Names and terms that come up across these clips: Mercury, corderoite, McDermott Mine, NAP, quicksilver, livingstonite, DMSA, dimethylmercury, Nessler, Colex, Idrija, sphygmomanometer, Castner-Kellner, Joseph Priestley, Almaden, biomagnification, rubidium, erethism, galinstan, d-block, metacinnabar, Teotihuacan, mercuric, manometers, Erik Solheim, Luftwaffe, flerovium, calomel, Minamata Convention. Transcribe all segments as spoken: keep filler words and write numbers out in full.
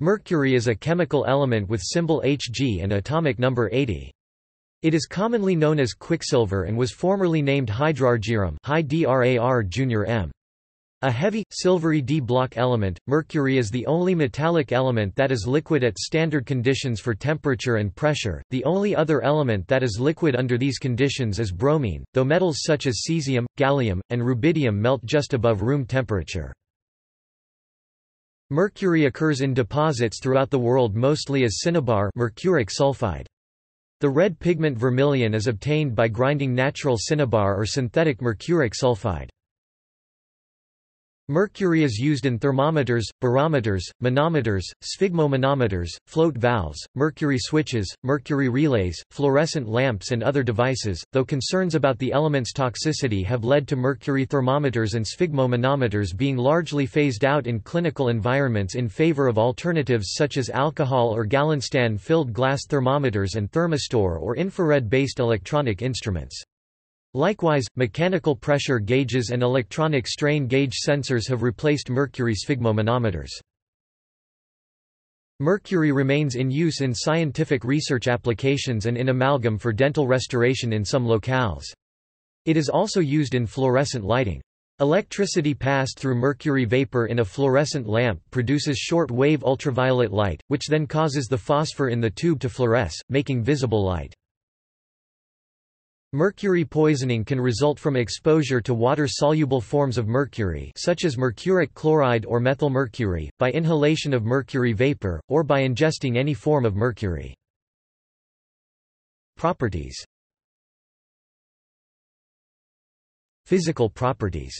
Mercury is a chemical element with symbol Hg and atomic number eighty. It is commonly known as quicksilver and was formerly named hydrargyrum, hydrar junior m. A heavy, silvery d-block element, mercury is the only metallic element that is liquid at standard conditions for temperature and pressure. The only other element that is liquid under these conditions is bromine, though metals such as caesium, gallium, and rubidium melt just above room temperature. Mercury occurs in deposits throughout the world mostly as cinnabar, mercuric sulfide. The red pigment vermilion is obtained by grinding natural cinnabar or synthetic mercuric sulfide. Mercury is used in thermometers, barometers, manometers, sphygmomanometers, float valves, mercury switches, mercury relays, fluorescent lamps and other devices, though concerns about the element's toxicity have led to mercury thermometers and sphygmomanometers being largely phased out in clinical environments in favor of alternatives such as alcohol or galinstan-filled glass thermometers and thermistor or infrared-based electronic instruments. Likewise, mechanical pressure gauges and electronic strain gauge sensors have replaced mercury sphygmomanometers. Mercury remains in use in scientific research applications and in amalgam for dental restoration in some locales. It is also used in fluorescent lighting. Electricity passed through mercury vapor in a fluorescent lamp produces short-wave ultraviolet light, which then causes the phosphor in the tube to fluoresce, making visible light. Mercury poisoning can result from exposure to water-soluble forms of mercury such as mercuric chloride or methylmercury, by inhalation of mercury vapor, or by ingesting any form of mercury. Properties. Physical properties.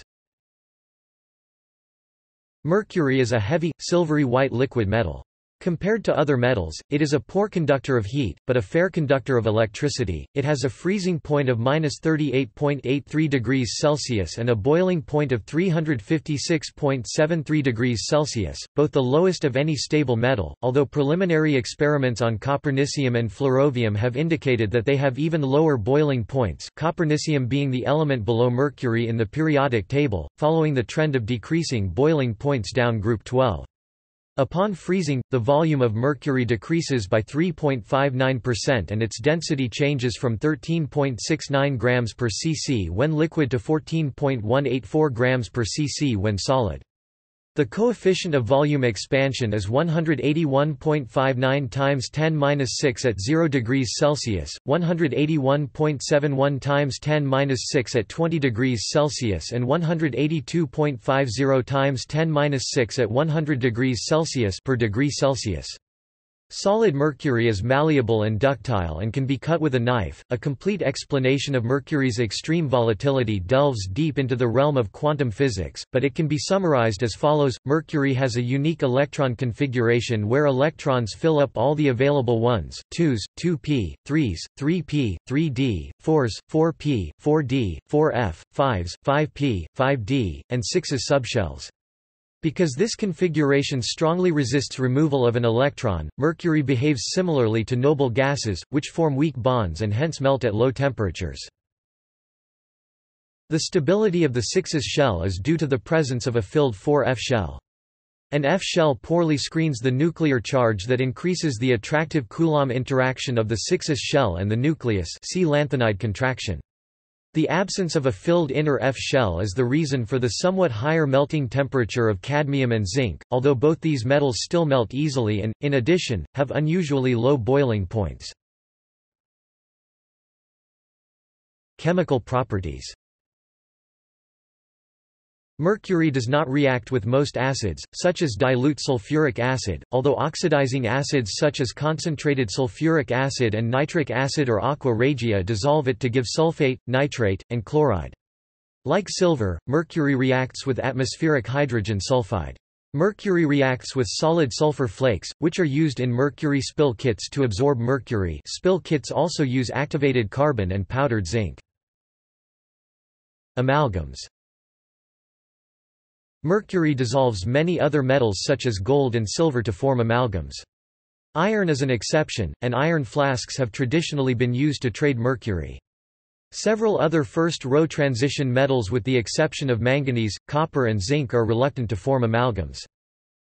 Mercury is a heavy, silvery-white liquid metal. Compared to other metals, it is a poor conductor of heat, but a fair conductor of electricity. It has a freezing point of minus thirty-eight point eight three degrees Celsius and a boiling point of three hundred fifty-six point seven three degrees Celsius, both the lowest of any stable metal, although preliminary experiments on copernicium and flerovium have indicated that they have even lower boiling points, copernicium being the element below mercury in the periodic table, following the trend of decreasing boiling points down group twelve. Upon freezing, the volume of mercury decreases by three point five nine percent and its density changes from thirteen point six nine grams per cc when liquid to fourteen point one eight four grams per cc when solid. The coefficient of volume expansion is one hundred eighty-one point five nine times ten to the minus six at zero degrees Celsius, one hundred eighty-one point seven one times ten to the minus six at twenty degrees Celsius, and one hundred eighty-two point five zero times ten to the minus six at one hundred degrees Celsius per degree Celsius. Solid mercury is malleable and ductile and can be cut with a knife. A complete explanation of mercury's extreme volatility delves deep into the realm of quantum physics, but it can be summarized as follows: Mercury has a unique electron configuration where electrons fill up all the available ones, twos, two p, threes, three p, three d, fours, four p, four d, four f, fives, five p, five d, and sixes subshells. Because this configuration strongly resists removal of an electron, mercury behaves similarly to noble gases, which form weak bonds and hence melt at low temperatures. The stability of the six s shell is due to the presence of a filled four f shell. An F shell poorly screens the nuclear charge that increases the attractive Coulomb interaction of the six s shell and the nucleus, see lanthanide contraction. The absence of a filled inner F shell is the reason for the somewhat higher melting temperature of cadmium and zinc, although both these metals still melt easily and, in addition, have unusually low boiling points. Chemical properties. Mercury does not react with most acids, such as dilute sulfuric acid, although oxidizing acids such as concentrated sulfuric acid and nitric acid or aqua regia dissolve it to give sulfate, nitrate, and chloride. Like silver, mercury reacts with atmospheric hydrogen sulfide. Mercury reacts with solid sulfur flakes, which are used in mercury spill kits to absorb mercury. Spill kits also use activated carbon and powdered zinc. Amalgams. Mercury dissolves many other metals such as gold and silver to form amalgams. Iron is an exception, and iron flasks have traditionally been used to trade mercury. Several other first-row transition metals with the exception of manganese, copper and zinc are reluctant to form amalgams.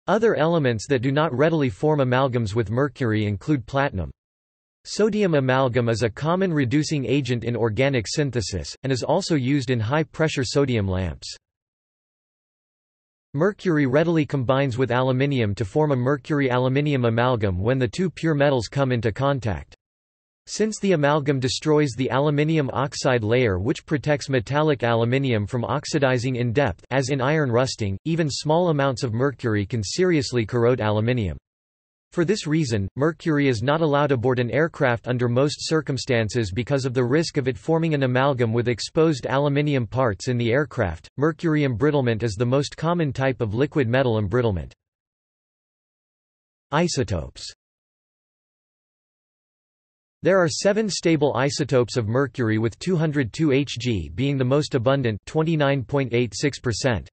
Other elements that do not readily form amalgams with mercury include platinum. Sodium amalgam is a common reducing agent in organic synthesis, and is also used in high-pressure sodium lamps. Mercury readily combines with aluminium to form a mercury-aluminium amalgam when the two pure metals come into contact. Since the amalgam destroys the aluminium oxide layer which protects metallic aluminium from oxidizing in depth as in iron rusting, even small amounts of mercury can seriously corrode aluminium. For this reason, mercury is not allowed aboard an aircraft under most circumstances because of the risk of it forming an amalgam with exposed aluminium parts in the aircraft. Mercury embrittlement is the most common type of liquid metal embrittlement. Isotopes. There are seven stable isotopes of mercury, with two hundred two Hg being the most abundant, twenty-nine point eight six percent.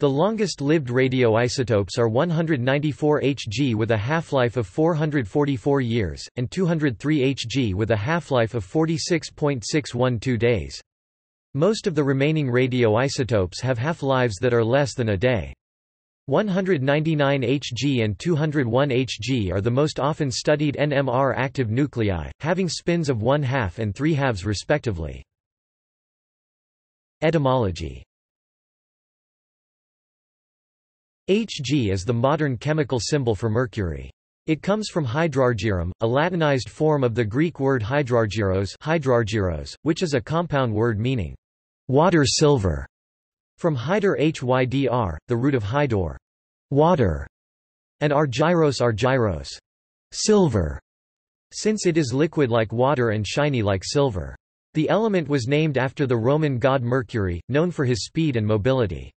The longest-lived radioisotopes are one hundred ninety-four Hg with a half-life of four hundred forty-four years, and two hundred three Hg with a half-life of forty-six point six one two days. Most of the remaining radioisotopes have half-lives that are less than a day. one hundred ninety-nine Hg and two hundred one Hg are the most often studied N M R active nuclei, having spins of one half and three halves respectively. Etymology. Hg is the modern chemical symbol for mercury. It comes from hydrargyrum, a Latinized form of the Greek word hydrargyros, hydrargyros, which is a compound word meaning water silver. From hydr hydr, the root of hydor, water, and argyros argyros, silver, since it is liquid like water and shiny like silver. The element was named after the Roman god Mercury, known for his speed and mobility.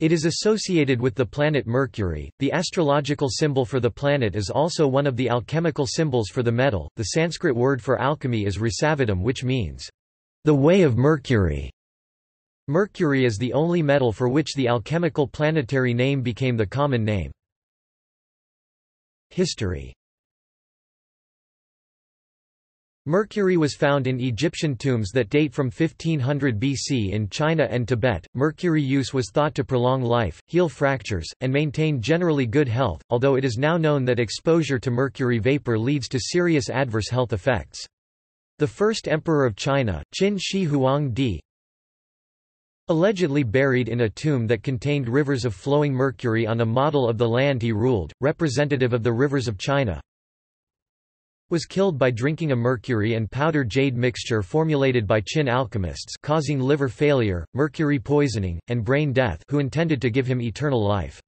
It is associated with the planet Mercury. The astrological symbol for the planet is also one of the alchemical symbols for the metal. The Sanskrit word for alchemy is risavidam, which means the way of Mercury. Mercury is the only metal for which the alchemical planetary name became the common name. History. Mercury was found in Egyptian tombs that date from fifteen hundred B C in China and Tibet. Mercury use was thought to prolong life, heal fractures, and maintain generally good health, although it is now known that exposure to mercury vapor leads to serious adverse health effects. The first emperor of China, Qin Shi Huangdi, allegedly buried in a tomb that contained rivers of flowing mercury on a model of the land he ruled, representative of the rivers of China, was killed by drinking a mercury and powder jade mixture formulated by Qin alchemists, causing liver failure, mercury poisoning, and brain death, who intended to give him eternal life.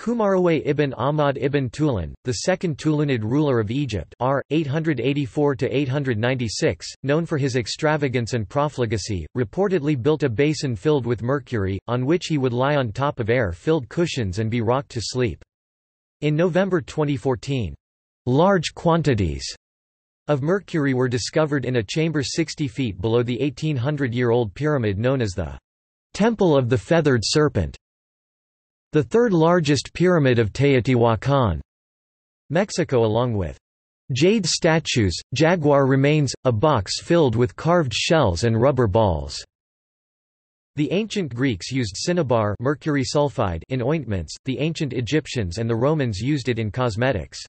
Kumaraway ibn Ahmad ibn Tulun, the second Tulunid ruler of Egypt, r. eight eighty-four to eight ninety-six, known for his extravagance and profligacy, reportedly built a basin filled with mercury, on which he would lie on top of air-filled cushions and be rocked to sleep. In November twenty fourteen, large quantities of mercury were discovered in a chamber sixty feet below the eighteen hundred year old pyramid known as the Temple of the Feathered Serpent, the third largest pyramid of Teotihuacan, Mexico, along with jade statues, jaguar remains, a box filled with carved shells and rubber balls. The ancient Greeks used cinnabar, mercury sulfide, in ointments, the ancient Egyptians and the Romans used it in cosmetics.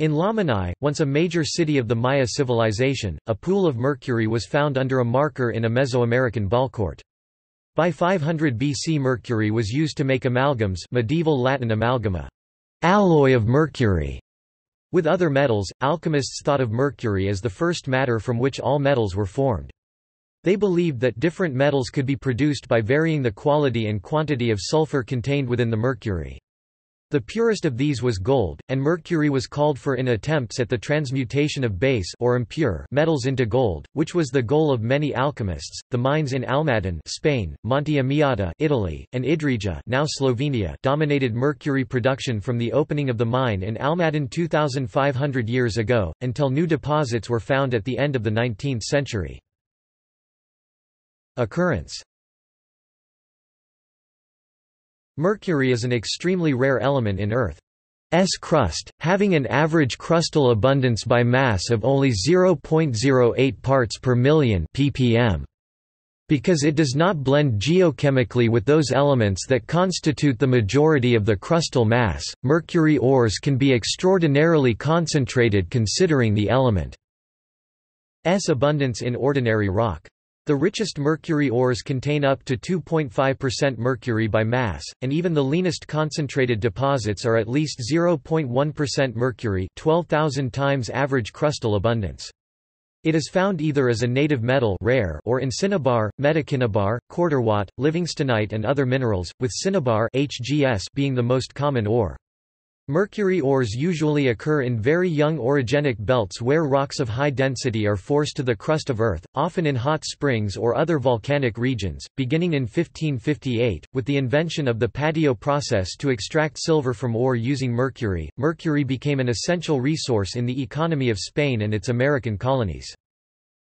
In Lamani, once a major city of the Maya civilization, a pool of mercury was found under a marker in a Mesoamerican ballcourt. By five hundred B C, mercury was used to make amalgams, medieval Latin amalgama, alloy of mercury, with other metals. Alchemists thought of mercury as the first matter from which all metals were formed. They believed that different metals could be produced by varying the quality and quantity of sulfur contained within the mercury. The purest of these was gold, and mercury was called for in attempts at the transmutation of base or impure metals into gold, which was the goal of many alchemists. The mines in Almaden, Spain, Monte Amiata, Italy, and Idrija, now Slovenia, dominated mercury production from the opening of the mine in Almaden two thousand five hundred years ago until new deposits were found at the end of the nineteenth century. Occurrence. Mercury is an extremely rare element in Earth's crust, having an average crustal abundance by mass of only zero point zero eight parts per million ppm. because it does not blend geochemically with those elements that constitute the majority of the crustal mass, mercury ores can be extraordinarily concentrated considering the element's abundance in ordinary rock. The richest mercury ores contain up to two point five percent mercury by mass, and even the leanest concentrated deposits are at least zero point one percent mercury, twelve thousand times average crustal abundance. It is found either as a native metal rare or in cinnabar, metacinnabar, corderoite, livingstonite and other minerals, with cinnabar H G s being the most common ore. Mercury ores usually occur in very young orogenic belts where rocks of high density are forced to the crust of Earth, often in hot springs or other volcanic regions. Beginning in fifteen fifty-eight, with the invention of the patio process to extract silver from ore using mercury, mercury became an essential resource in the economy of Spain and its American colonies.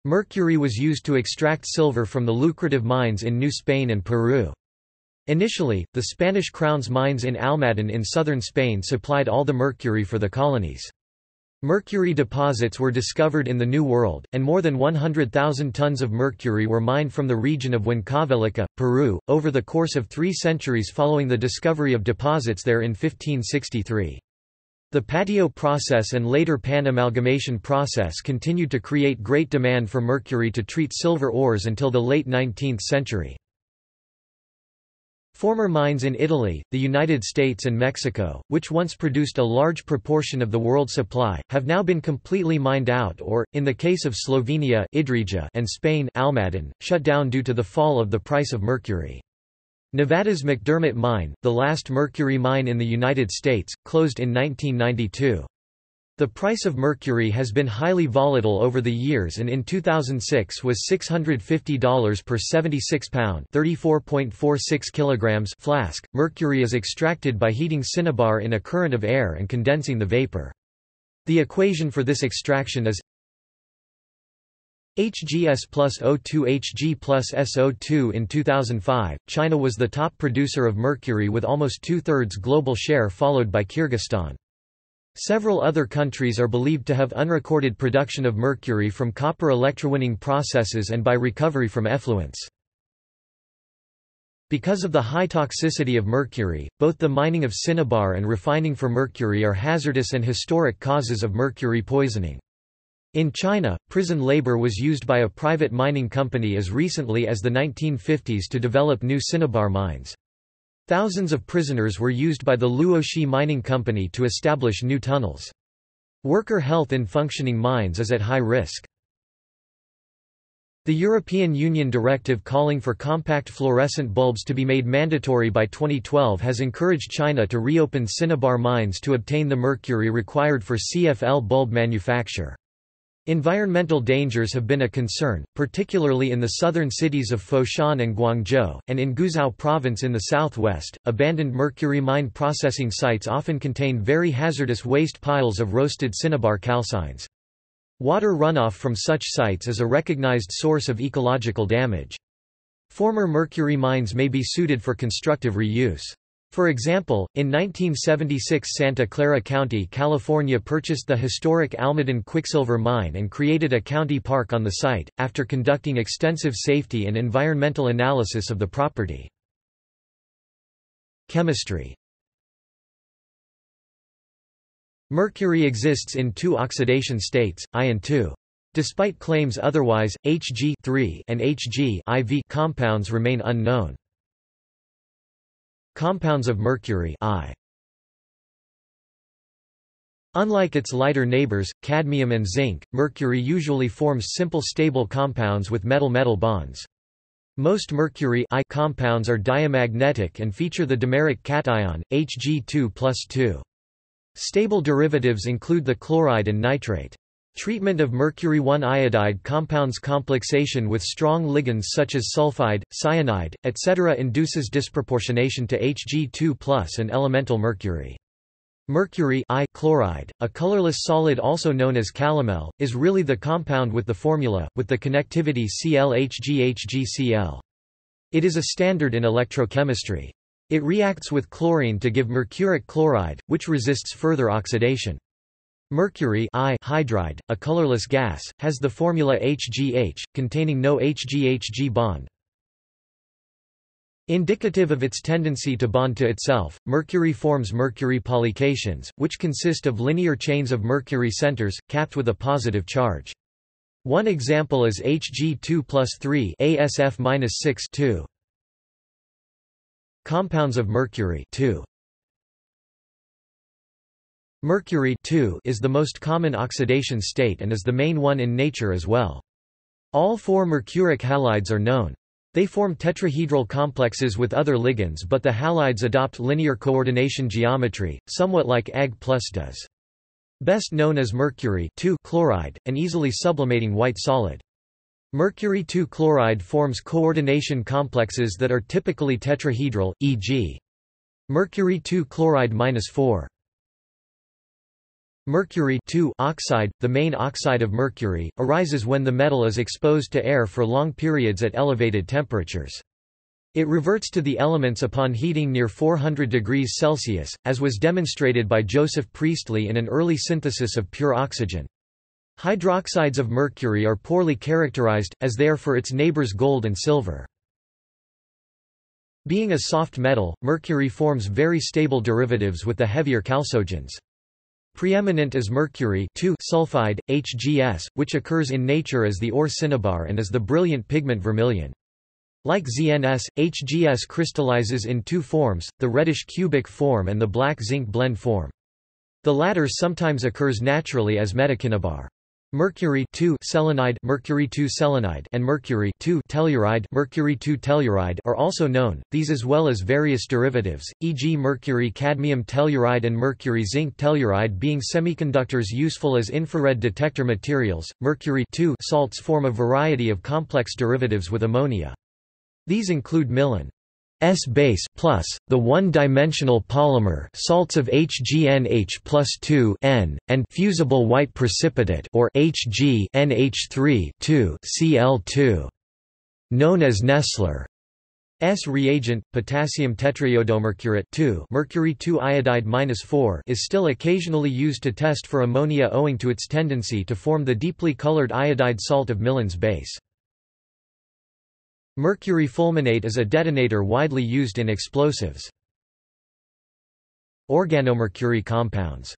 Mercury was used to extract silver from the lucrative mines in New Spain and Peru. Initially, the Spanish crown's mines in Almaden in southern Spain supplied all the mercury for the colonies. Mercury deposits were discovered in the New World, and more than one hundred thousand tons of mercury were mined from the region of Huancavelica, Peru, over the course of three centuries following the discovery of deposits there in fifteen sixty-three. The patio process and later pan-amalgamation process continued to create great demand for mercury to treat silver ores until the late nineteenth century. Former mines in Italy, the United States and Mexico, which once produced a large proportion of the world's supply, have now been completely mined out or, in the case of Slovenia Idrija and Spain Almaden, shut down due to the fall of the price of mercury. Nevada's McDermott Mine, the last mercury mine in the United States, closed in nineteen ninety-two. The price of mercury has been highly volatile over the years and in two thousand six was six hundred fifty dollars per seventy-six pound (thirty-four point four six kilograms) flask. Mercury is extracted by heating cinnabar in a current of air and condensing the vapor. The equation for this extraction is H G s plus O two Hg plus S O two. In two thousand five, China was the top producer of mercury with almost two-thirds global share followed by Kyrgyzstan. Several other countries are believed to have unrecorded production of mercury from copper electrowinning processes and by recovery from effluents. Because of the high toxicity of mercury, both the mining of cinnabar and refining for mercury are hazardous and historic causes of mercury poisoning. In China, prison labor was used by a private mining company as recently as the nineteen fifties to develop new cinnabar mines. Thousands of prisoners were used by the Luoxi Mining Company to establish new tunnels. Worker health in functioning mines is at high risk. The European Union directive calling for compact fluorescent bulbs to be made mandatory by twenty twelve has encouraged China to reopen cinnabar mines to obtain the mercury required for C F L bulb manufacture. Environmental dangers have been a concern, particularly in the southern cities of Foshan and Guangzhou, and in Guizhou province in the southwest. Abandoned mercury mine processing sites often contain very hazardous waste piles of roasted cinnabar calcines. Water runoff from such sites is a recognized source of ecological damage. Former mercury mines may be suited for constructive reuse. For example, in nineteen seventy-six Santa Clara County, California purchased the historic Almaden Quicksilver Mine and created a county park on the site, after conducting extensive safety and environmental analysis of the property. Chemistry. Mercury exists in two oxidation states, I and two. Despite claims otherwise, H G three and H G four compounds remain unknown. Compounds of mercury I. Unlike its lighter neighbors, cadmium and zinc, mercury usually forms simple stable compounds with metal-metal bonds. Most mercury I compounds are diamagnetic and feature the dimeric cation, H G two plus two. Stable derivatives include the chloride and nitrate. Treatment of mercury one iodide compounds complexation with strong ligands such as sulfide, cyanide, et cetera induces disproportionation to H G two plus and elemental mercury. Mercury I chloride, a colorless solid also known as calomel, is really the compound with the formula, with the connectivity C L H G H G C L. It is a standard in electrochemistry. It reacts with chlorine to give mercuric chloride, which resists further oxidation. Mercury I hydride, a colorless gas, has the formula H G H, containing no H G H G bond. Indicative of its tendency to bond to itself, mercury forms mercury polycations, which consist of linear chains of mercury centers, capped with a positive charge. One example is H G two plus three A S F minus six two. Compounds of mercury two. Mercury two is the most common oxidation state and is the main one in nature as well. All four mercuric halides are known. They form tetrahedral complexes with other ligands, but the halides adopt linear coordination geometry, somewhat like A g plus does. Best known as mercury two chloride, an easily sublimating white solid. Mercury two chloride forms coordination complexes that are typically tetrahedral, for example mercury two chloride minus four. Mercury two oxide, the main oxide of mercury, arises when the metal is exposed to air for long periods at elevated temperatures. It reverts to the elements upon heating near four hundred degrees Celsius, as was demonstrated by Joseph Priestley in an early synthesis of pure oxygen. Hydroxides of mercury are poorly characterized, as they are for its neighbors gold and silver. Being a soft metal, mercury forms very stable derivatives with the heavier chalcogens. Preeminent is mercury two sulfide, H G s, which occurs in nature as the ore cinnabar and is the brilliant pigment vermilion. Like Z N S, H G s crystallizes in two forms, the reddish cubic form and the black zinc blende form. The latter sometimes occurs naturally as metacinnabar. Mercury two selenide, mercury two selenide, and mercury two telluride, mercury two telluride are also known, these as well as various derivatives, for example mercury cadmium telluride and mercury zinc telluride being semiconductors useful as infrared detector materials. Mercury two salts form a variety of complex derivatives with ammonia. These include milon S base plus the one-dimensional polymer salts of H G N H plus two N and fusible white precipitate or H G N H three two C l two, known as Nessler S reagent. Potassium tetriodomercurate two, mercury two iodide minus four, is still occasionally used to test for ammonia owing to its tendency to form the deeply colored iodide salt of milon's base. Mercury fulminate is a detonator widely used in explosives. Organomercury compounds.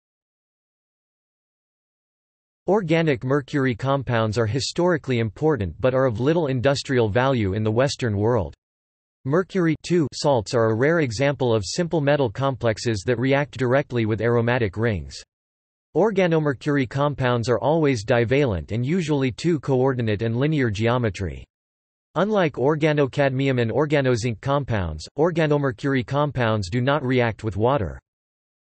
Organic mercury compounds are historically important but are of little industrial value in the Western world. Mercury two salts are a rare example of simple metal complexes that react directly with aromatic rings. Organomercury compounds are always divalent and usually two-coordinate and linear geometry. Unlike organocadmium and organozinc compounds, organomercury compounds do not react with water.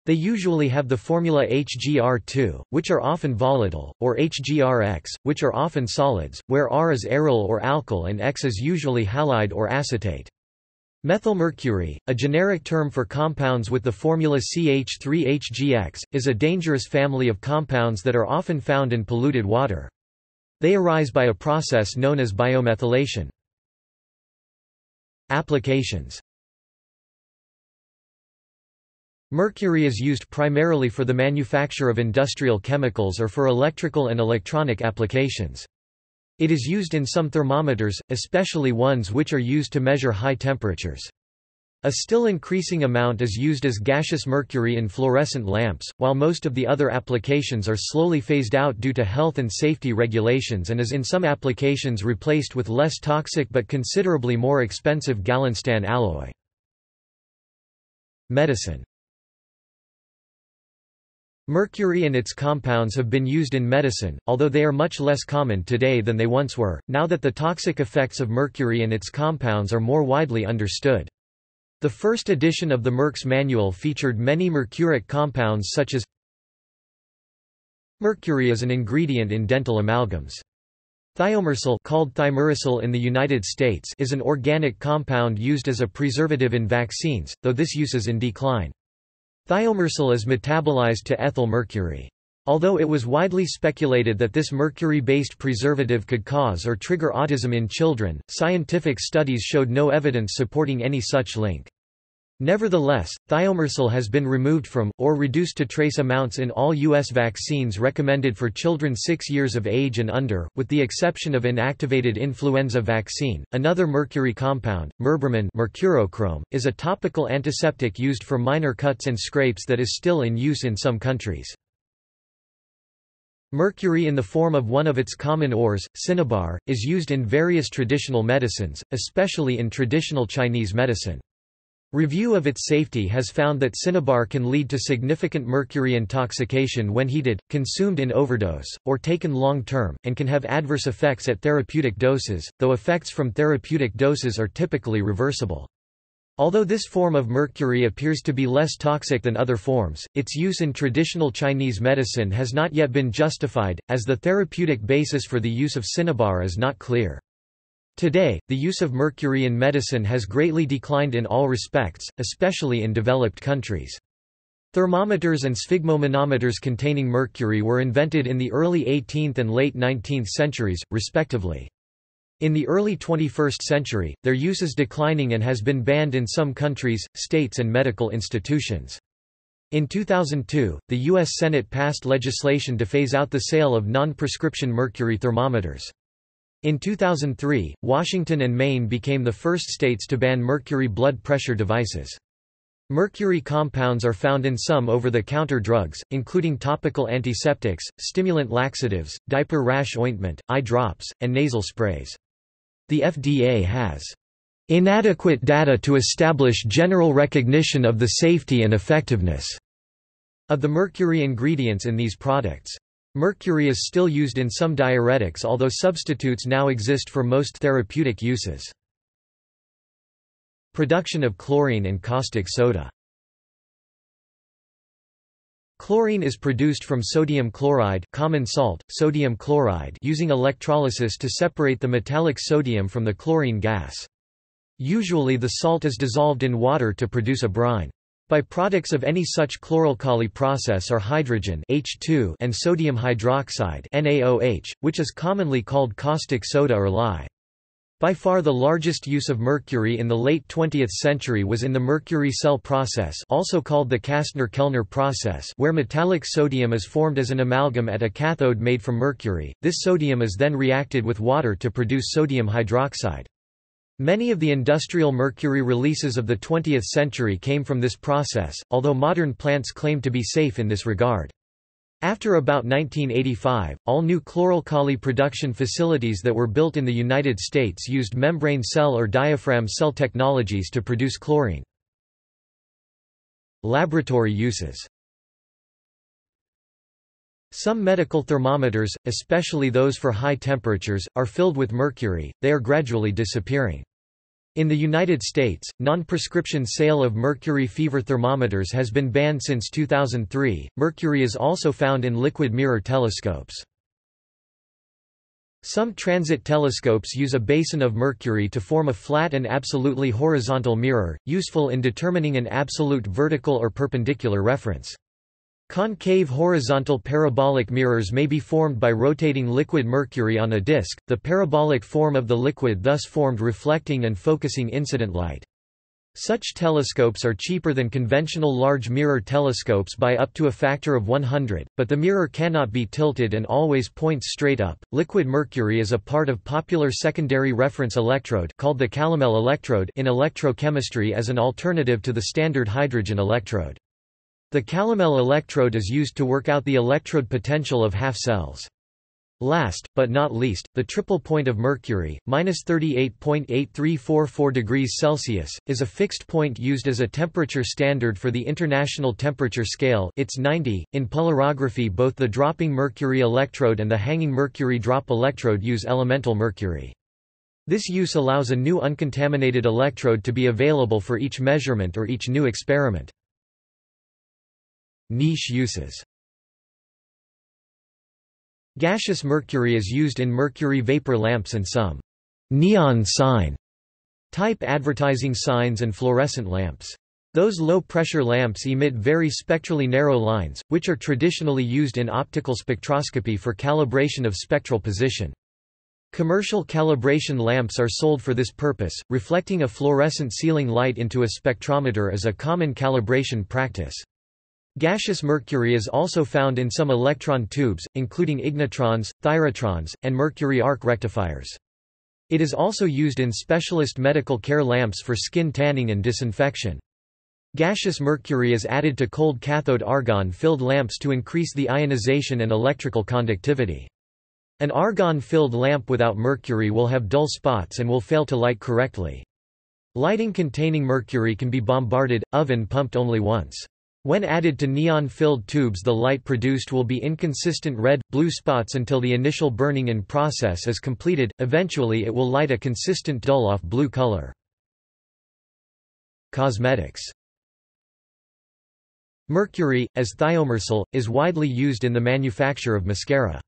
They usually have the formula H G r two, which are often volatile, or H G r X, which are often solids, where R is aryl or alkyl and X is usually halide or acetate. Methylmercury, a generic term for compounds with the formula C H three H G X, is a dangerous family of compounds that are often found in polluted water. They arise by a process known as biomethylation. Applications. Mercury is used primarily for the manufacture of industrial chemicals or for electrical and electronic applications. It is used in some thermometers, especially ones which are used to measure high temperatures. A still increasing amount is used as gaseous mercury in fluorescent lamps, while most of the other applications are slowly phased out due to health and safety regulations and is in some applications replaced with less toxic but considerably more expensive galinstan alloy. Medicine. Mercury and its compounds have been used in medicine, although they are much less common today than they once were, now that the toxic effects of mercury and its compounds are more widely understood. The first edition of the Merck's manual featured many mercuric compounds such as mercury is an ingredient in dental amalgams. Thiomersal, called thiomersal in the United States, is an organic compound used as a preservative in vaccines, though this use is in decline. Thiomersal is metabolized to ethyl mercury. Although it was widely speculated that this mercury-based preservative could cause or trigger autism in children, scientific studies showed no evidence supporting any such link. Nevertheless, thiomersal has been removed from, or reduced to trace amounts in all U S vaccines recommended for children six years of age and under, with the exception of inactivated influenza vaccine. Another mercury compound, merbromin mercurochrome, is a topical antiseptic used for minor cuts and scrapes that is still in use in some countries. Mercury in the form of one of its common ores, cinnabar, is used in various traditional medicines, especially in traditional Chinese medicine. Review of its safety has found that cinnabar can lead to significant mercury intoxication when heated, consumed in overdose, or taken long-term, and can have adverse effects at therapeutic doses, though effects from therapeutic doses are typically reversible. Although this form of mercury appears to be less toxic than other forms, its use in traditional Chinese medicine has not yet been justified, as the therapeutic basis for the use of cinnabar is not clear. Today, the use of mercury in medicine has greatly declined in all respects, especially in developed countries. Thermometers and sphygmomanometers containing mercury were invented in the early eighteenth and late nineteenth centuries, respectively. In the early twenty-first century, their use is declining and has been banned in some countries, states and medical institutions. In two thousand two, the U S Senate passed legislation to phase out the sale of non-prescription mercury thermometers. In two thousand three, Washington and Maine became the first states to ban mercury blood pressure devices. Mercury compounds are found in some over-the-counter drugs, including topical antiseptics, stimulant laxatives, diaper rash ointment, eye drops, and nasal sprays. The F D A has inadequate data to establish general recognition of the safety and effectiveness of the mercury ingredients in these products. Mercury is still used in some diuretics, although substitutes now exist for most therapeutic uses. Production of chlorine and caustic soda. Chlorine is produced from sodium chloride, common salt, sodium chloride, using electrolysis to separate the metallic sodium from the chlorine gas. Usually the salt is dissolved in water to produce a brine. Byproducts of any such chloralkali process are hydrogen H two and sodium hydroxide N A O H, which is commonly called caustic soda or lye. By far the largest use of mercury in the late twentieth century was in the mercury cell process, also called the Castner-Kellner process, where metallic sodium is formed as an amalgam at a cathode made from mercury. This sodium is then reacted with water to produce sodium hydroxide. Many of the industrial mercury releases of the twentieth century came from this process, although modern plants claim to be safe in this regard. After about nineteen eighty-five, all new chloralkali production facilities that were built in the United States used membrane cell or diaphragm cell technologies to produce chlorine. Laboratory uses. Some medical thermometers, especially those for high temperatures, are filled with mercury. They are gradually disappearing. In the United States, non-prescription sale of mercury fever thermometers has been banned since two thousand three. Mercury is also found in liquid mirror telescopes. Some transit telescopes use a basin of mercury to form a flat and absolutely horizontal mirror, useful in determining an absolute vertical or perpendicular reference. Concave horizontal parabolic mirrors may be formed by rotating liquid mercury on a disk, the parabolic form of the liquid thus formed reflecting and focusing incident light. Such telescopes are cheaper than conventional large mirror telescopes by up to a factor of one hundred, but the mirror cannot be tilted and always points straight up. Liquid mercury is a part of popular secondary reference electrode called the calomel electrode in electrochemistry as an alternative to the standard hydrogen electrode. The calomel electrode is used to work out the electrode potential of half cells. Last, but not least, the triple point of mercury, minus thirty-eight point eight three four four degrees Celsius, is a fixed point used as a temperature standard for the International Temperature Scale. It's ninety. In polarography, both the dropping mercury electrode and the hanging mercury drop electrode use elemental mercury. This use allows a new uncontaminated electrode to be available for each measurement or each new experiment. Niche uses. Gaseous mercury is used in mercury vapor lamps and some neon sign type advertising signs and fluorescent lamps. Those low-pressure lamps emit very spectrally narrow lines, which are traditionally used in optical spectroscopy for calibration of spectral position. Commercial calibration lamps are sold for this purpose. Reflecting a fluorescent ceiling light into a spectrometer is a common calibration practice. Gaseous mercury is also found in some electron tubes, including ignitrons, thyrotrons, and mercury arc rectifiers. It is also used in specialist medical care lamps for skin tanning and disinfection. Gaseous mercury is added to cold cathode argon-filled lamps to increase the ionization and electrical conductivity. An argon-filled lamp without mercury will have dull spots and will fail to light correctly. Lighting containing mercury can be bombarded, oven pumped only once. When added to neon-filled tubes, the light produced will be inconsistent red, blue spots until the initial burning-in process is completed. Eventually it will light a consistent dull off blue color. Cosmetics. Mercury, as thiomersal, is widely used in the manufacture of mascara.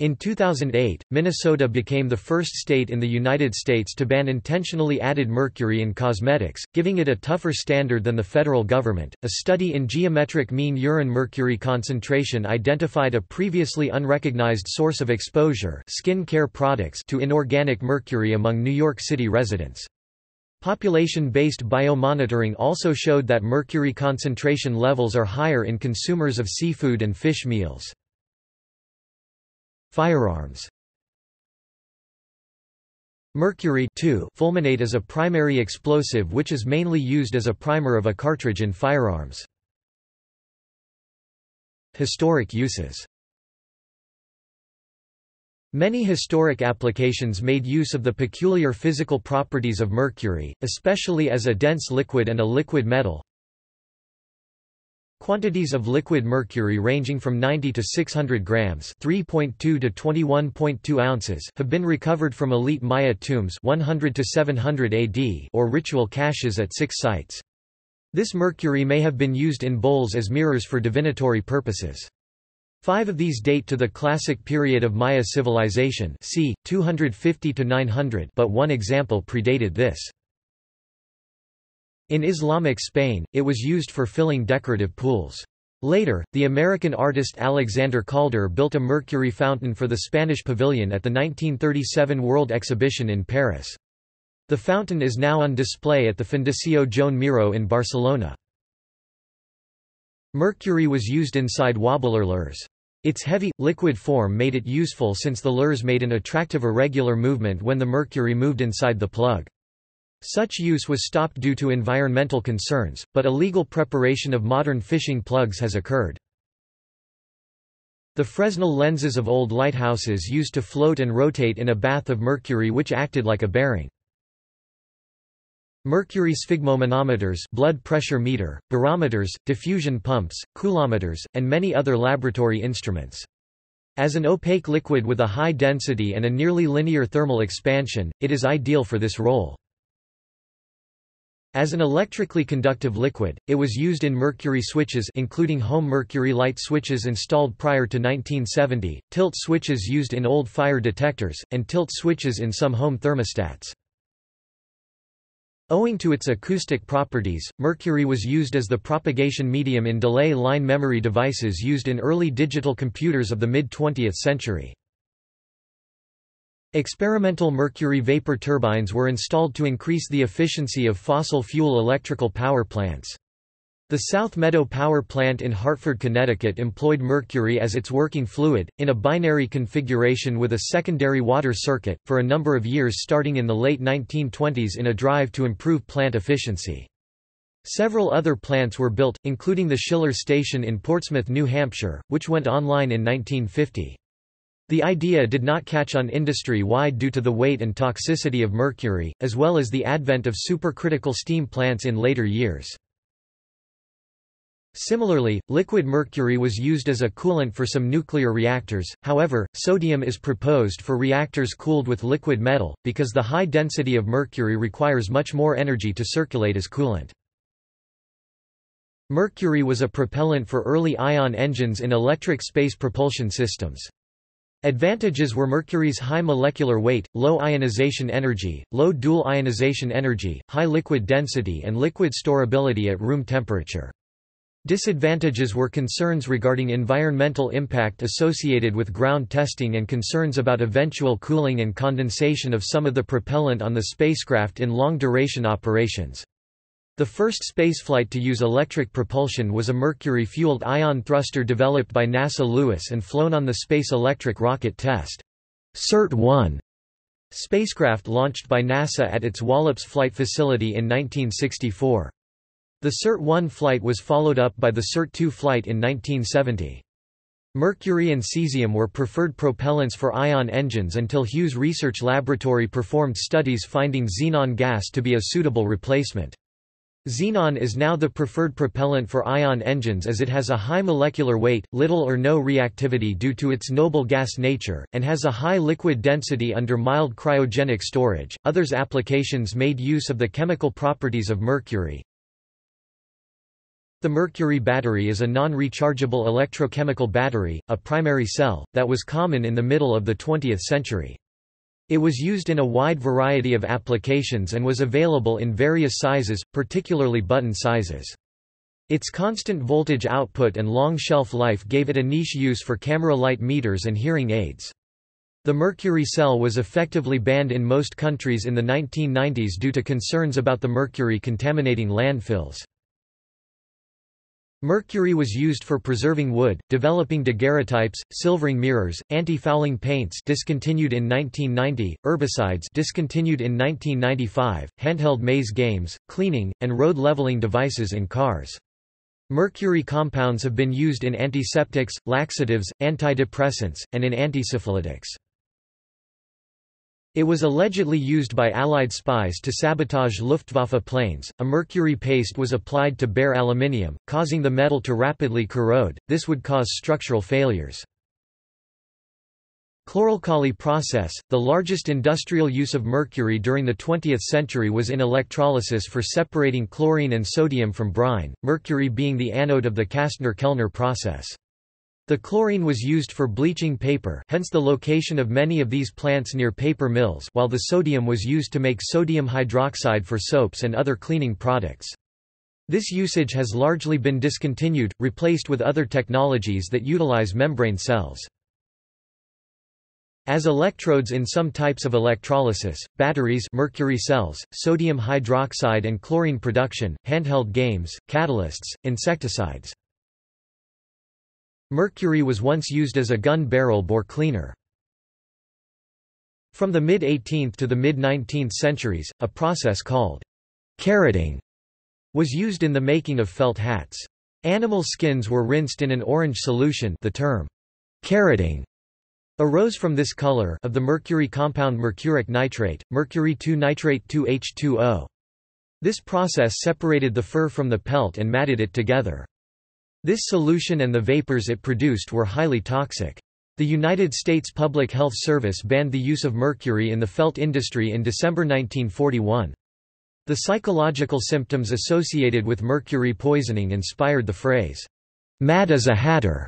In two thousand eight, Minnesota became the first state in the United States to ban intentionally added mercury in cosmetics, giving it a tougher standard than the federal government. A study in geometric mean urine mercury concentration identified a previously unrecognized source of exposure, skin care products, to inorganic mercury among New York City residents. Population-based biomonitoring also showed that mercury concentration levels are higher in consumers of seafood and fish meals. Firearms. Mercury fulminate is a primary explosive which is mainly used as a primer of a cartridge in firearms. Historic uses. Many historic applications made use of the peculiar physical properties of mercury, especially as a dense liquid and a liquid metal. Quantities of liquid mercury ranging from ninety to six hundred grams (three point two to twenty-one point two ounces) have been recovered from elite Maya tombs one hundred to seven hundred A D or ritual caches at six sites. This mercury may have been used in bowls as mirrors for divinatory purposes. Five of these date to the classic period of Maya civilization, c. two fifty to nine hundred, but one example predated this. In Islamic Spain, it was used for filling decorative pools. Later, the American artist Alexander Calder built a mercury fountain for the Spanish pavilion at the nineteen thirty-seven World Exhibition in Paris. The fountain is now on display at the Fundición Joan Miró in Barcelona. Mercury was used inside wobbler lures. Its heavy, liquid form made it useful since the lures made an attractive irregular movement when the mercury moved inside the plug. Such use was stopped due to environmental concerns, but illegal preparation of modern fishing plugs has occurred. The Fresnel lenses of old lighthouses used to float and rotate in a bath of mercury which acted like a bearing. Mercury sphygmomanometers, blood pressure meter, barometers, diffusion pumps, coulometers, and many other laboratory instruments. As an opaque liquid with a high density and a nearly linear thermal expansion, it is ideal for this role. As an electrically conductive liquid, it was used in mercury switches including home mercury light switches installed prior to nineteen seventy, tilt switches used in old fire detectors, and tilt switches in some home thermostats. Owing to its acoustic properties, mercury was used as the propagation medium in delay line memory devices used in early digital computers of the mid-twentieth century. Experimental mercury vapor turbines were installed to increase the efficiency of fossil fuel electrical power plants. The South Meadow Power Plant in Hartford, Connecticut employed mercury as its working fluid, in a binary configuration with a secondary water circuit, for a number of years starting in the late nineteen twenties in a drive to improve plant efficiency. Several other plants were built, including the Schiller Station in Portsmouth, New Hampshire, which went online in nineteen fifty. The idea did not catch on industry-wide due to the weight and toxicity of mercury, as well as the advent of supercritical steam plants in later years. Similarly, liquid mercury was used as a coolant for some nuclear reactors. However, sodium is proposed for reactors cooled with liquid metal, because the high density of mercury requires much more energy to circulate as coolant. Mercury was a propellant for early ion engines in electric space propulsion systems. Advantages were mercury's high molecular weight, low ionization energy, low dual ionization energy, high liquid density and liquid storability at room temperature. Disadvantages were concerns regarding environmental impact associated with ground testing and concerns about eventual cooling and condensation of some of the propellant on the spacecraft in long-duration operations. The first spaceflight to use electric propulsion was a mercury-fueled ion thruster developed by NASA Lewis and flown on the Space Electric Rocket Test (SERT one) spacecraft launched by NASA at its Wallops Flight Facility in nineteen sixty-four. The SERT one flight was followed up by the SERT two flight in nineteen seventy. Mercury and caesium were preferred propellants for ion engines until Hughes Research Laboratory performed studies finding xenon gas to be a suitable replacement. Xenon is now the preferred propellant for ion engines as it has a high molecular weight, little or no reactivity due to its noble gas nature, and has a high liquid density under mild cryogenic storage. Others applications made use of the chemical properties of mercury. The mercury battery is a non-rechargeable electrochemical battery, a primary cell, that was common in the middle of the twentieth century. It was used in a wide variety of applications and was available in various sizes, particularly button sizes. Its constant voltage output and long shelf life gave it a niche use for camera light meters and hearing aids. The mercury cell was effectively banned in most countries in the nineteen nineties due to concerns about the mercury contaminating landfills. Mercury was used for preserving wood, developing daguerreotypes, silvering mirrors, anti-fouling paints discontinued in nineteen ninety, herbicides discontinued in nineteen ninety-five, handheld maze games, cleaning, and road leveling devices in cars. Mercury compounds have been used in antiseptics, laxatives, antidepressants, and in antisyphilitics. It was allegedly used by Allied spies to sabotage Luftwaffe planes. A mercury paste was applied to bare aluminium, causing the metal to rapidly corrode. This would cause structural failures. Chloralkali process. The largest industrial use of mercury during the twentieth century was in electrolysis for separating chlorine and sodium from brine, mercury being the anode of the Castner-Kellner process. The chlorine was used for bleaching paper, hence the location of many of these plants near paper mills, while the sodium was used to make sodium hydroxide for soaps and other cleaning products. This usage has largely been discontinued, replaced with other technologies that utilize membrane cells. As electrodes in some types of electrolysis, batteries, mercury cells, sodium hydroxide and chlorine production, handheld games, catalysts, insecticides. Mercury was once used as a gun barrel bore cleaner. From the mid eighteenth to the mid nineteenth centuries, a process called carroting was used in the making of felt hats. Animal skins were rinsed in an orange solution. The term carroting arose from this color of the mercury compound mercuric nitrate, mercury two nitrate two H two O. This process separated the fur from the pelt and matted it together. This solution and the vapors it produced were highly toxic. The United States Public Health Service banned the use of mercury in the felt industry in December nineteen forty-one. The psychological symptoms associated with mercury poisoning inspired the phrase, "Mad as a Hatter."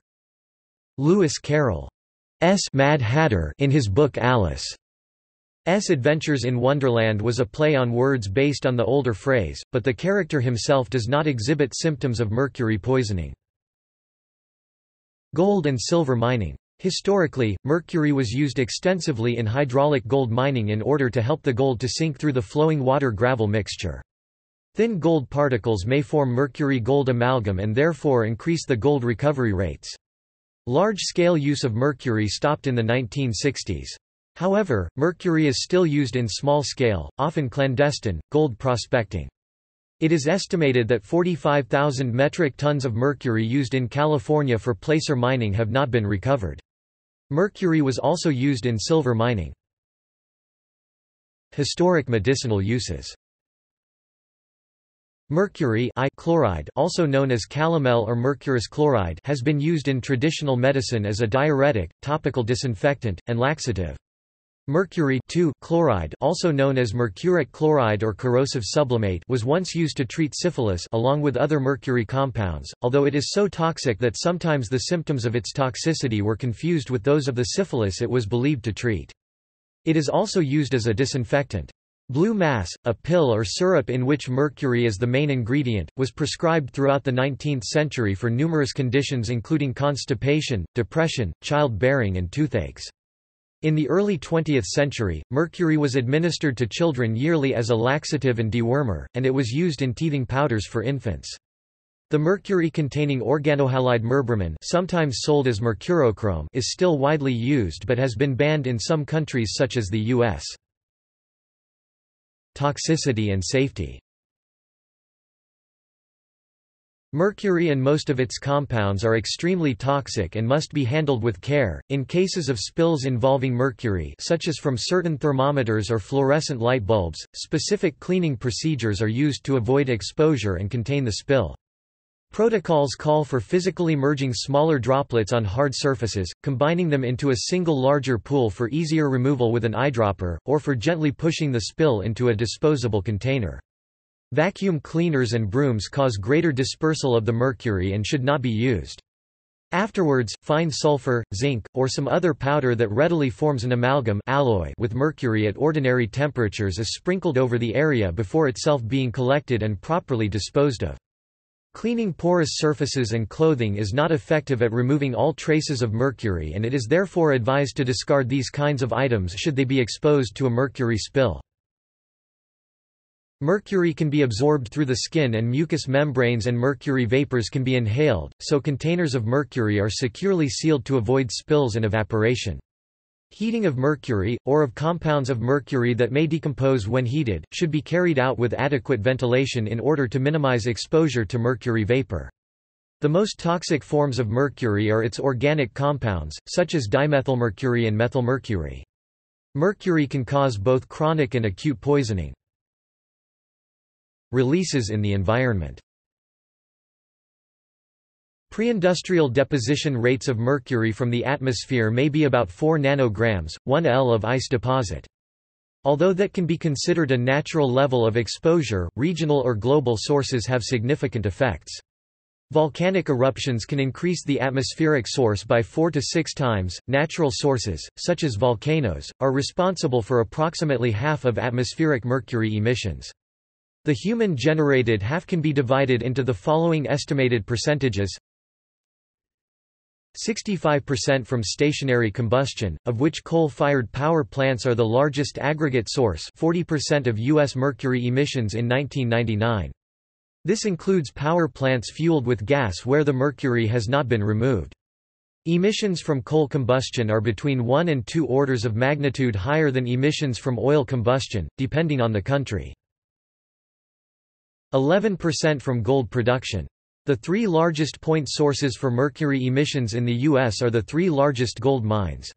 Lewis Carroll's Mad Hatter in his book Alice's Adventures in Wonderland was a play on words based on the older phrase, but the character himself does not exhibit symptoms of mercury poisoning. Gold and silver mining. Historically, mercury was used extensively in hydraulic gold mining in order to help the gold to sink through the flowing water-gravel mixture. Thin gold particles may form mercury-gold amalgam and therefore increase the gold recovery rates. Large-scale use of mercury stopped in the nineteen sixties. However, mercury is still used in small-scale, often clandestine, gold prospecting. It is estimated that forty-five thousand metric tons of mercury used in California for placer mining have not been recovered. Mercury was also used in silver mining. Historic medicinal uses. Mercury I chloride, also known as calomel or mercurous chloride, has been used in traditional medicine as a diuretic, topical disinfectant, and laxative. Mercury two chloride, also known as mercuric chloride or corrosive sublimate, was once used to treat syphilis along with other mercury compounds, although it is so toxic that sometimes the symptoms of its toxicity were confused with those of the syphilis it was believed to treat. It is also used as a disinfectant. Blue mass, a pill or syrup in which mercury is the main ingredient, was prescribed throughout the nineteenth century for numerous conditions including constipation, depression, childbearing and toothaches. In the early twentieth century, mercury was administered to children yearly as a laxative and dewormer, and it was used in teething powders for infants. The mercury-containing organohalide merbromin, sometimes sold as mercurochrome, is still widely used but has been banned in some countries such as the U S Toxicity and safety. Mercury and most of its compounds are extremely toxic and must be handled with care. In cases of spills involving mercury, such as from certain thermometers or fluorescent light bulbs, specific cleaning procedures are used to avoid exposure and contain the spill. Protocols call for physically merging smaller droplets on hard surfaces, combining them into a single larger pool for easier removal with an eyedropper, or for gently pushing the spill into a disposable container. Vacuum cleaners and brooms cause greater dispersal of the mercury and should not be used. Afterwards, fine sulfur, zinc, or some other powder that readily forms an amalgam alloy with mercury at ordinary temperatures is sprinkled over the area before itself being collected and properly disposed of. Cleaning porous surfaces and clothing is not effective at removing all traces of mercury, and it is therefore advised to discard these kinds of items should they be exposed to a mercury spill. Mercury can be absorbed through the skin and mucous membranes, and mercury vapors can be inhaled, so containers of mercury are securely sealed to avoid spills and evaporation. Heating of mercury, or of compounds of mercury that may decompose when heated, should be carried out with adequate ventilation in order to minimize exposure to mercury vapor. The most toxic forms of mercury are its organic compounds, such as dimethylmercury and methylmercury. Mercury can cause both chronic and acute poisoning. Releases in the environment. Pre-industrial deposition rates of mercury from the atmosphere may be about four nanograms, one L of ice deposit. Although that can be considered a natural level of exposure, regional or global sources have significant effects. Volcanic eruptions can increase the atmospheric source by four to six times. Natural sources, such as volcanoes, are responsible for approximately half of atmospheric mercury emissions. The human-generated half can be divided into the following estimated percentages: sixty-five percent from stationary combustion, of which coal-fired power plants are the largest aggregate source, forty percent of U S mercury emissions in nineteen ninety-nine. This includes power plants fueled with gas where the mercury has not been removed. Emissions from coal combustion are between one and two orders of magnitude higher than emissions from oil combustion, depending on the country. eleven percent from gold production. The three largest point sources for mercury emissions in the U S are the three largest gold mines.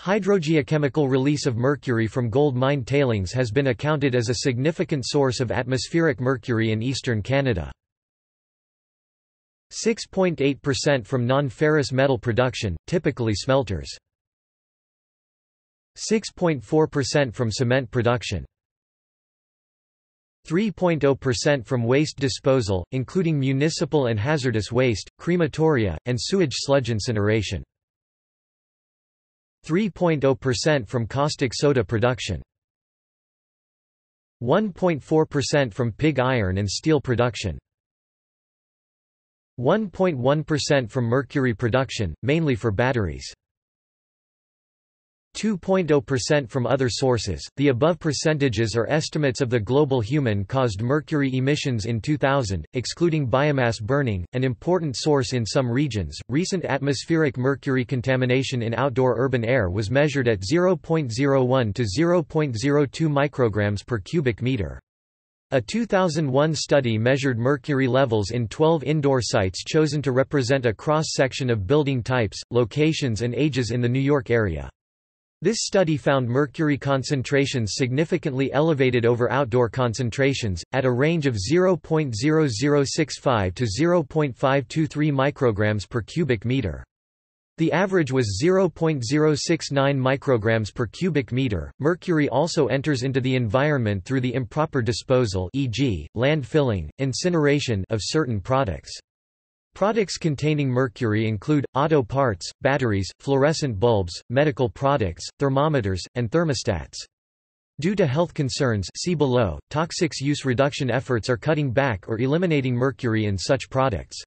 Hydrogeochemical release of mercury from gold mine tailings has been accounted as a significant source of atmospheric mercury in eastern Canada. six point eight percent from non-ferrous metal production, typically smelters. six point four percent from cement production. three point zero percent from waste disposal, including municipal and hazardous waste, crematoria, and sewage sludge incineration. three point zero percent from caustic soda production. one point four percent from pig iron and steel production. one point one percent from mercury production, mainly for batteries. two point zero percent from other sources. The above percentages are estimates of the global human-caused mercury emissions in two thousand, excluding biomass burning, an important source in some regions. Recent atmospheric mercury contamination in outdoor urban air was measured at zero point zero one to zero point zero two micrograms per cubic meter. A two thousand one study measured mercury levels in twelve indoor sites chosen to represent a cross-section of building types, locations, and ages in the New York area. This study found mercury concentrations significantly elevated over outdoor concentrations, at a range of zero point zero zero six five to zero point five two three micrograms per cubic meter. The average was zero point zero six nine micrograms per cubic meter. Mercury also enters into the environment through the improper disposal, for example, landfilling, incineration of certain products. Products containing mercury include auto parts, batteries, fluorescent bulbs, medical products, thermometers, and thermostats. Due to health concerns, see below, toxics use reduction efforts are cutting back or eliminating mercury in such products.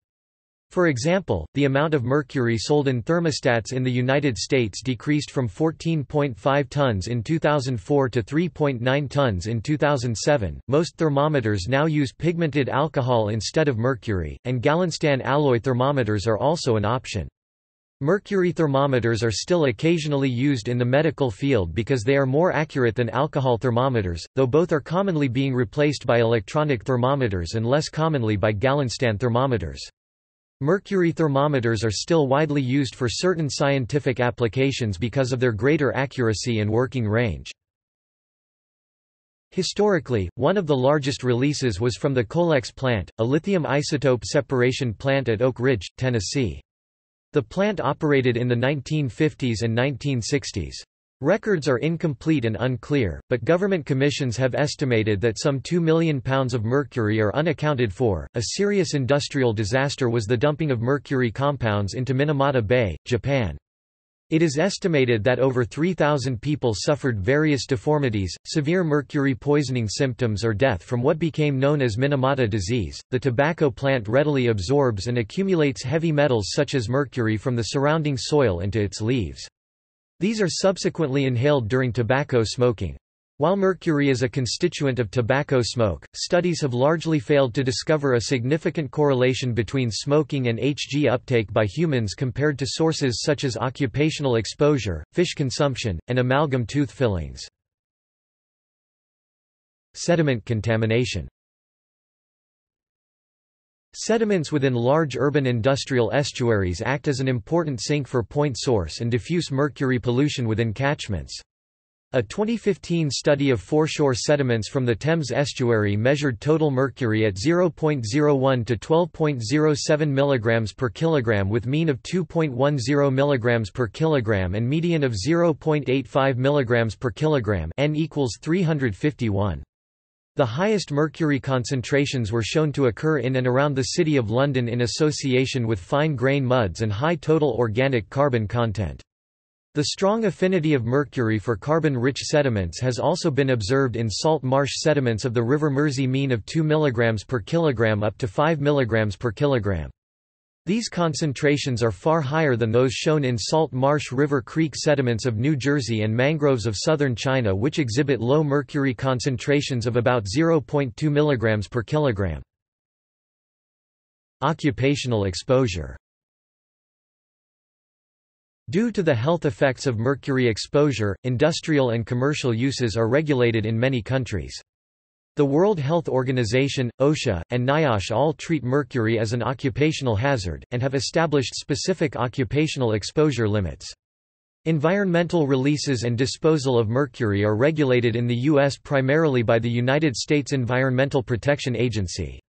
For example, the amount of mercury sold in thermostats in the United States decreased from fourteen point five tons in two thousand four to three point nine tons in two thousand seven. Most thermometers now use pigmented alcohol instead of mercury, and galinstan alloy thermometers are also an option. Mercury thermometers are still occasionally used in the medical field because they are more accurate than alcohol thermometers, though both are commonly being replaced by electronic thermometers and less commonly by galinstan thermometers. Mercury thermometers are still widely used for certain scientific applications because of their greater accuracy and working range. Historically, one of the largest releases was from the Colex plant, a lithium isotope separation plant at Oak Ridge, Tennessee. The plant operated in the nineteen fifties and nineteen sixties. Records are incomplete and unclear, but government commissions have estimated that some two million pounds of mercury are unaccounted for. A serious industrial disaster was the dumping of mercury compounds into Minamata Bay, Japan. It is estimated that over three thousand people suffered various deformities, severe mercury poisoning symptoms, or death from what became known as Minamata disease. The tobacco plant readily absorbs and accumulates heavy metals such as mercury from the surrounding soil into its leaves. These are subsequently inhaled during tobacco smoking. While mercury is a constituent of tobacco smoke, studies have largely failed to discover a significant correlation between smoking and Hg uptake by humans compared to sources such as occupational exposure, fish consumption, and amalgam tooth fillings. Sediment contamination. Sediments within large urban industrial estuaries act as an important sink for point source and diffuse mercury pollution within catchments. A twenty fifteen study of foreshore sediments from the Thames estuary measured total mercury at zero point zero one to twelve point zero seven milligrams per kilogram, with mean of two point one zero milligrams per kilogram and median of zero point eight five milligrams per kilogram. N equals three hundred fifty-one. The highest mercury concentrations were shown to occur in and around the City of London in association with fine-grain muds and high total organic carbon content. The strong affinity of mercury for carbon-rich sediments has also been observed in salt marsh sediments of the River Mersey, mean of two milligrams per kilogram up to five milligrams per kilogram. These concentrations are far higher than those shown in salt marsh river creek sediments of New Jersey and mangroves of southern China, which exhibit low mercury concentrations of about zero point two milligrams per kilogram. Occupational exposure. Due to the health effects of mercury exposure, industrial and commercial uses are regulated in many countries. The World Health Organization, OSHA, and NIOSH all treat mercury as an occupational hazard, and have established specific occupational exposure limits. Environmental releases and disposal of mercury are regulated in the U S primarily by the United States Environmental Protection Agency.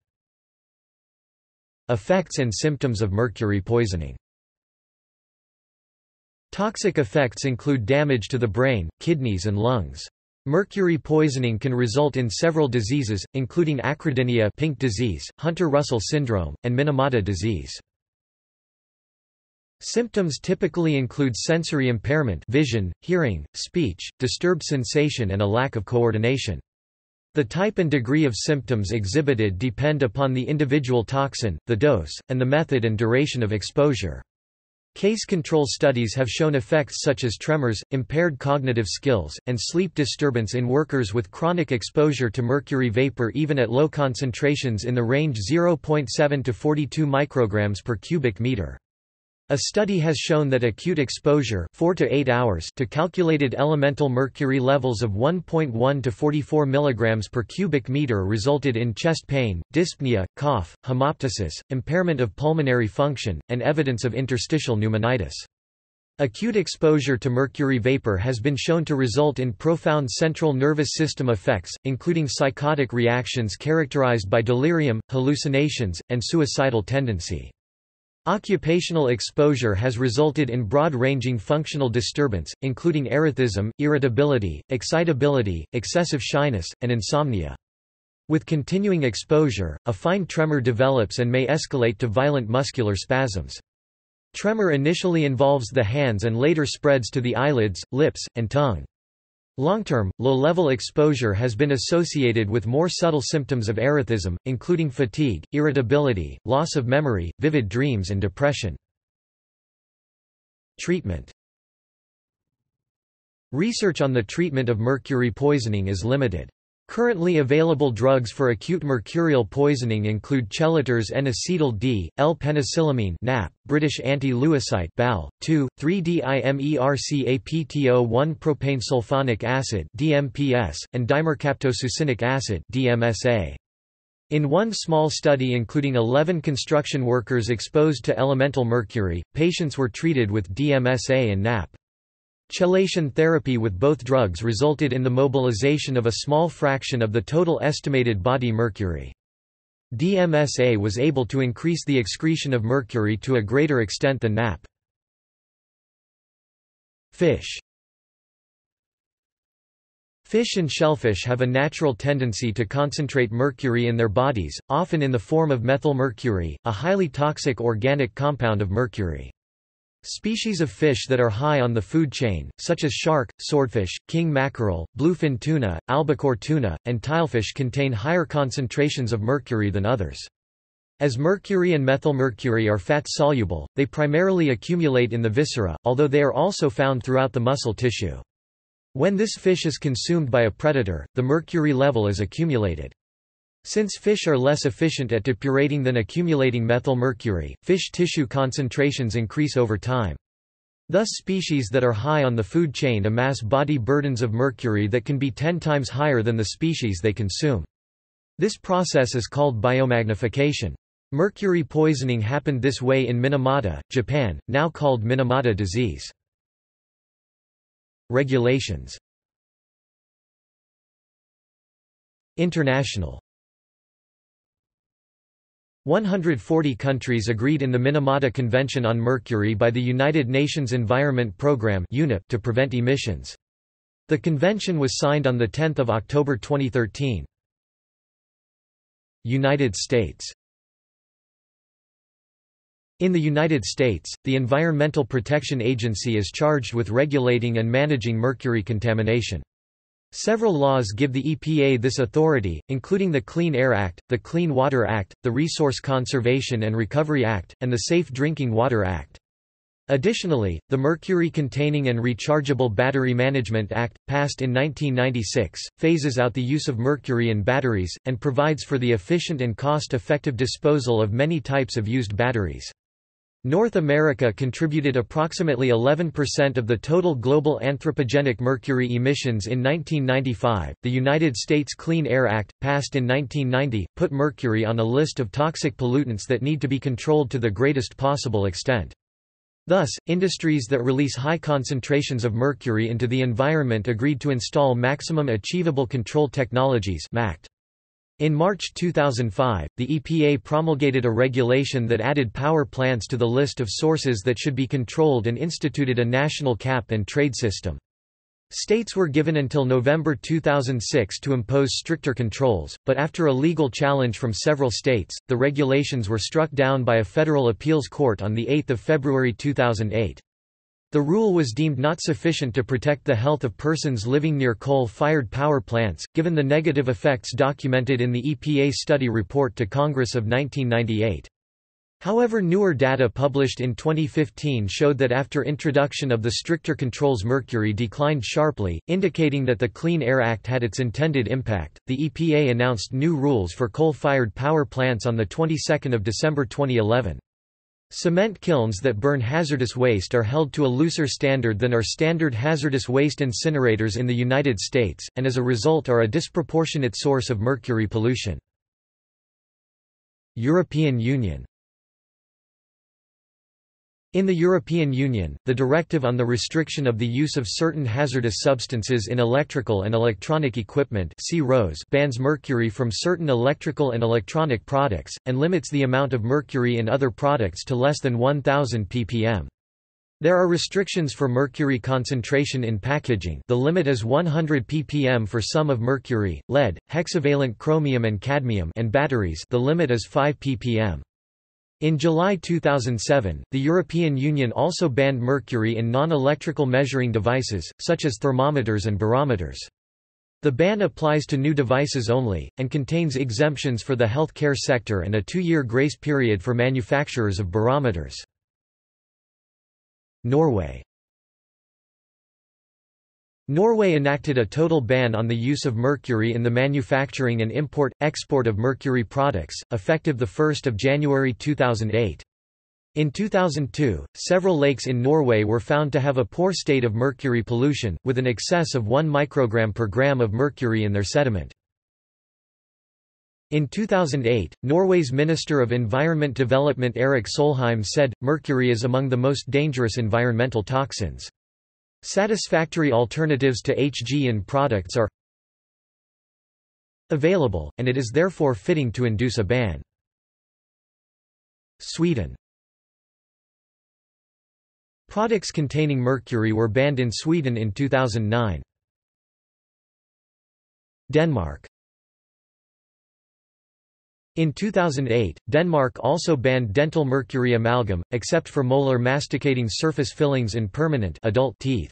Effects and symptoms of mercury poisoning. Toxic effects include damage to the brain, kidneys, and lungs. Mercury poisoning can result in several diseases, including acrodynia, pink disease, Hunter-Russell syndrome, and Minamata disease. Symptoms typically include sensory impairment, vision, hearing, speech, disturbed sensation, and a lack of coordination. The type and degree of symptoms exhibited depend upon the individual toxin, the dose, and the method and duration of exposure. Case control studies have shown effects such as tremors, impaired cognitive skills, and sleep disturbance in workers with chronic exposure to mercury vapor, even at low concentrations in the range zero point seven to forty-two micrograms per cubic meter. A study has shown that acute exposure four to eight hours to calculated elemental mercury levels of one point one to forty-four milligrams per cubic meter resulted in chest pain, dyspnea, cough, hemoptysis, impairment of pulmonary function, and evidence of interstitial pneumonitis. Acute exposure to mercury vapor has been shown to result in profound central nervous system effects, including psychotic reactions characterized by delirium, hallucinations, and suicidal tendency. Occupational exposure has resulted in broad-ranging functional disturbance, including erethism, irritability, excitability, excessive shyness, and insomnia. With continuing exposure, a fine tremor develops and may escalate to violent muscular spasms. Tremor initially involves the hands and later spreads to the eyelids, lips, and tongue. Long-term, low-level exposure has been associated with more subtle symptoms of erethism, including fatigue, irritability, loss of memory, vivid dreams and depression. Treatment. Research on the treatment of mercury poisoning is limited. Currently available drugs for acute mercurial poisoning include chelators N acetyl D, L-penicillamine (N A P), British anti-leucite (B A L), two,three-dimercaptopyr one propansulfonic acid (D M P S), and dimercaptosuccinic acid (D M S A). In one small study including eleven construction workers exposed to elemental mercury, patients were treated with D M S A and N A P. Chelation therapy with both drugs resulted in the mobilization of a small fraction of the total estimated body mercury. D M S A was able to increase the excretion of mercury to a greater extent than N A P. Fish. Fish and shellfish have a natural tendency to concentrate mercury in their bodies, often in the form of methylmercury, a highly toxic organic compound of mercury. Species of fish that are high on the food chain, such as shark, swordfish, king mackerel, bluefin tuna, albacore tuna, and tilefish contain higher concentrations of mercury than others. As mercury and methylmercury are fat-soluble, they primarily accumulate in the viscera, although they are also found throughout the muscle tissue. When this fish is consumed by a predator, the mercury level is accumulated. Since fish are less efficient at depurating than accumulating methylmercury, fish tissue concentrations increase over time. Thus species that are high on the food chain amass body burdens of mercury that can be ten times higher than the species they consume. This process is called biomagnification. Mercury poisoning happened this way in Minamata, Japan, now called Minamata disease. Regulations. International. one hundred forty countries agreed in the Minamata Convention on Mercury by the United Nations Environment Programme (U N E P) to prevent emissions. The convention was signed on the tenth of October twenty thirteen. United States. In the United States, the Environmental Protection Agency is charged with regulating and managing mercury contamination. Several laws give the E P A this authority, including the Clean Air Act, the Clean Water Act, the Resource Conservation and Recovery Act, and the Safe Drinking Water Act. Additionally, the Mercury-Containing and Rechargeable Battery Management Act, passed in nineteen ninety-six, phases out the use of mercury in batteries, and provides for the efficient and cost-effective disposal of many types of used batteries. North America contributed approximately eleven percent of the total global anthropogenic mercury emissions in nineteen ninety-five. The United States Clean Air Act, passed in nineteen ninety, put mercury on a list of toxic pollutants that need to be controlled to the greatest possible extent. Thus, industries that release high concentrations of mercury into the environment agreed to install Maximum Achievable Control Technologies (M A C T). In March two thousand five, the E P A promulgated a regulation that added power plants to the list of sources that should be controlled and instituted a national cap and trade system. States were given until November two thousand six to impose stricter controls, but after a legal challenge from several states, the regulations were struck down by a federal appeals court on the eighth of February two thousand eight. The rule was deemed not sufficient to protect the health of persons living near coal-fired power plants, given the negative effects documented in the E P A study report to Congress of nineteen ninety-eight. However, newer data published in twenty fifteen showed that after introduction of the stricter controls, mercury declined sharply, indicating that the Clean Air Act had its intended impact. The E P A announced new rules for coal-fired power plants on the twenty-second of December twenty eleven. Cement kilns that burn hazardous waste are held to a looser standard than are standard hazardous waste incinerators in the United States, and as a result are a disproportionate source of mercury pollution. European Union. In the European Union, the Directive on the Restriction of the Use of Certain Hazardous Substances in Electrical and Electronic Equipment bans mercury from certain electrical and electronic products, and limits the amount of mercury in other products to less than one thousand p p m. There are restrictions for mercury concentration in packaging. The limit is one hundred p p m for some of mercury, lead, hexavalent chromium and cadmium, and batteries the limit is five p p m. In July two thousand seven, the European Union also banned mercury in non-electrical measuring devices, such as thermometers and barometers. The ban applies to new devices only, and contains exemptions for the healthcare sector and a two-year grace period for manufacturers of barometers. Norway. Norway enacted a total ban on the use of mercury in the manufacturing and import, export of mercury products, effective the first of January two thousand eight. In two thousand two, several lakes in Norway were found to have a poor state of mercury pollution, with an excess of one microgram per gram of mercury in their sediment. In two thousand eight, Norway's Minister of Environment Development Erik Solheim said, "Mercury is among the most dangerous environmental toxins. Satisfactory alternatives to H G in products are available, and it is therefore fitting to induce a ban." Sweden. Products containing mercury were banned in Sweden in two thousand nine. Denmark. In two thousand eight, Denmark also banned dental mercury amalgam, except for molar masticating surface fillings in permanent adult teeth.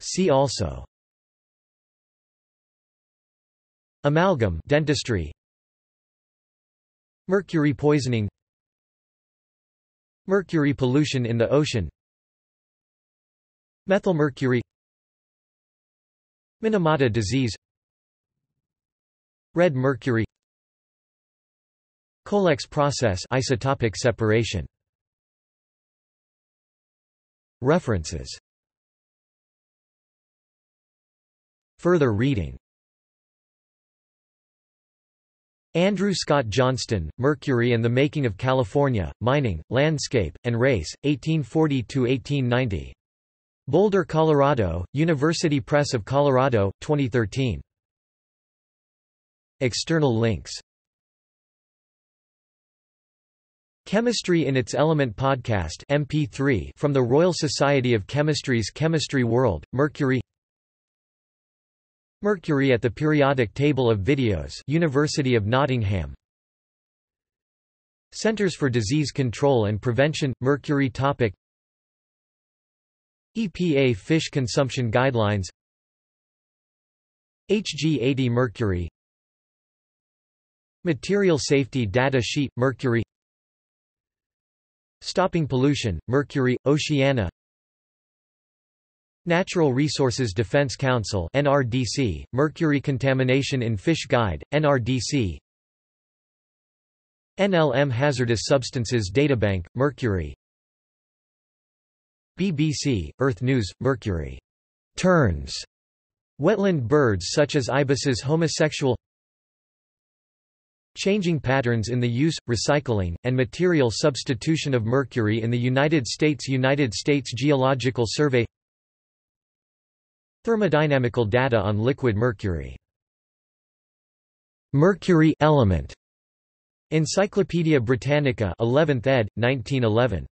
See also: amalgam, dentistry, mercury poisoning, mercury pollution in the ocean, methylmercury, Minamata disease, red mercury, Colex process, isotopic separation. References. Further reading. Andrew Scott Johnston, Mercury and the Making of California, Mining, Landscape, and Race, eighteen forty to eighteen ninety. Boulder, Colorado, University Press of Colorado, twenty thirteen. External links. Chemistry in its Element podcast M P three from the Royal Society of Chemistry's Chemistry World. Mercury. Mercury at the Periodic Table of Videos, University of Nottingham. Centers for Disease Control and Prevention. Mercury topic. E P A fish consumption guidelines. H G eighty mercury. Material Safety Data Sheet – Mercury. Stopping Pollution – Mercury, Oceania. Natural Resources Defense Council – N R D C, Mercury Contamination in Fish Guide – N R D C. N L M Hazardous Substances Databank – Mercury. B B C Earth News – Mercury turns wetland birds such as ibises homosexual. Changing patterns in the use, recycling, and material substitution of mercury in the United States. United States Geological Survey. Thermodynamical data on liquid mercury. Mercury element. Encyclopædia Britannica, eleventh ed, nineteen eleven.